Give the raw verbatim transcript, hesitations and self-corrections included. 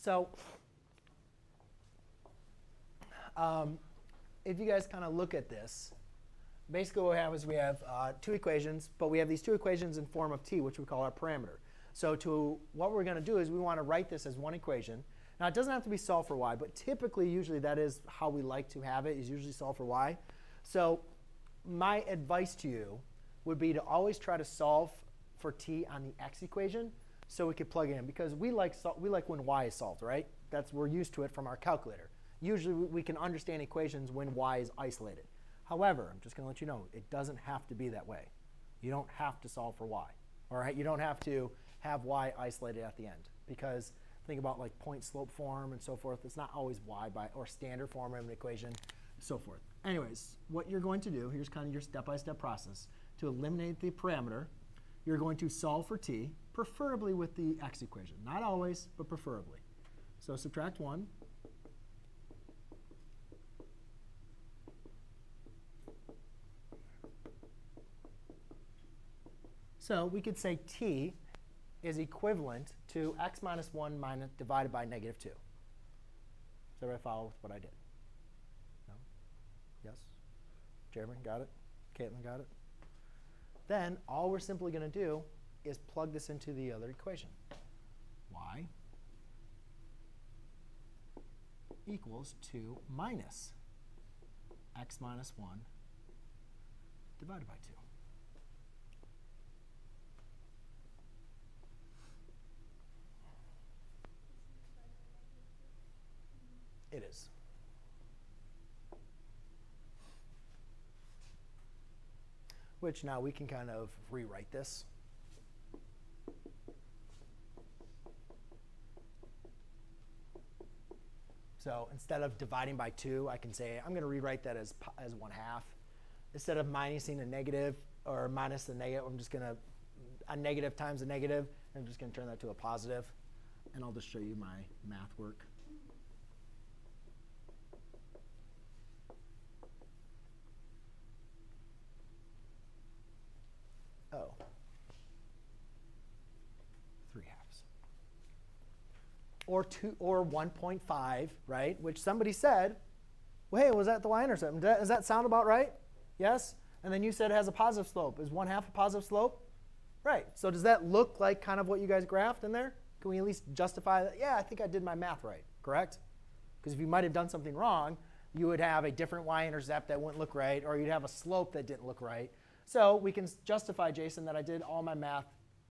So um, if you guys kind of look at this, basically what we have is we have uh, two equations, but we have these two equations in form of t, which we call our parameter. So to what we're going to do is we want to write this as one equation. Now, it doesn't have to be solved for y, but typically, usually, that is how we like to have it, is usually solved for y. So my advice to you would be to always try to solve for t on the x equation so we could plug it in. Because we like, we like when y is solved, right? That's, we're used to it from our calculator. Usually, we can understand equations when y is isolated. However, I'm just going to let you know, it doesn't have to be that way. You don't have to solve for y. All right? You don't have to have y isolated at the end. Because think about like point slope form and so forth. It's not always y by, or standard form of an equation, so forth. Anyways, what you're going to do, here's kind of your step-by-step process. To eliminate the parameter, you're going to solve for t, preferably with the x equation. Not always, but preferably. So subtract one. So we could say t is equivalent to x minus one minus divided by negative two. Does everybody follow with what I did? No? Yes? Jeremy, got it? Caitlin, got it? Then all we're simply going to do is plug this into the other equation. Y equals two minus x minus one divided by two. It is. Which now we can kind of rewrite this. So instead of dividing by two, I can say, I'm going to rewrite that as, as one half. Instead of minusing a negative or minus the negative, I'm just going to a negative times a negative. And I'm just going to turn that to a positive. And I'll just show you my math work. Oh, three halves. Or two, or one point five, right? Which somebody said, well, hey, was that the y-intercept? Does that sound about right? Yes? And then you said it has a positive slope. Is one half a positive slope? Right. So does that look like kind of what you guys graphed in there? Can we at least justify that? Yeah, I think I did my math right, correct? Because if you might have done something wrong, you would have a different y-intercept that wouldn't look right, or you'd have a slope that didn't look right. So we can justify, Jason, that I did all my math